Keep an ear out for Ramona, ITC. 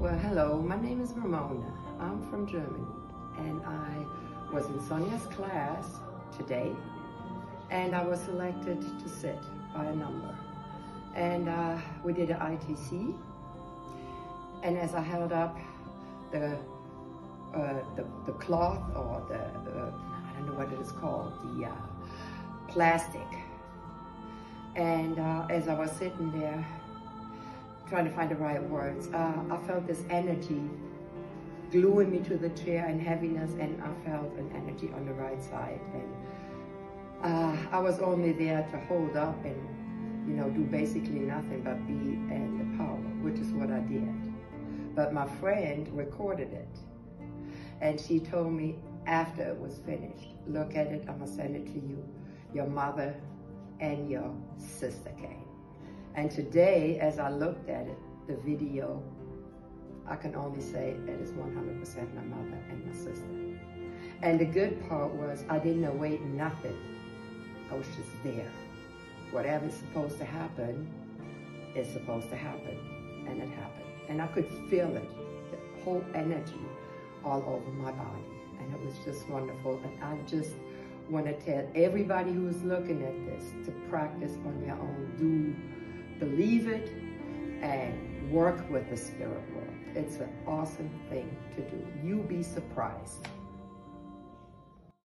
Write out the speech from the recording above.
Well, hello, my name is Ramona. I'm from Germany, and I was in Sonia's class today, and I was selected to sit by a number. And we did an ITC, and as I held up the cloth, or the I don't know what it is called, the plastic. And as I was sitting there, trying to find the right words, I felt this energy gluing me to the chair and heaviness, and I felt an energy on the right side. And I was only there to hold up and, you know, do basically nothing but be in the power, which is what I did. But my friend recorded it, and she told me after it was finished, look at it, I'm gonna send it to you. Your mother and your sister came. And today, as I looked at it, the video, I can only say that it's 100% my mother and my sister. And the good part was I didn't await nothing. I was just there. Whatever's supposed to happen is supposed to happen, and it happened. And I could feel it, the whole energy all over my body. And it was just wonderful. And I just want to tell everybody who is looking at this to practice on your own. Do believe it and work with the spirit world. It's an awesome thing to do. You'll be surprised.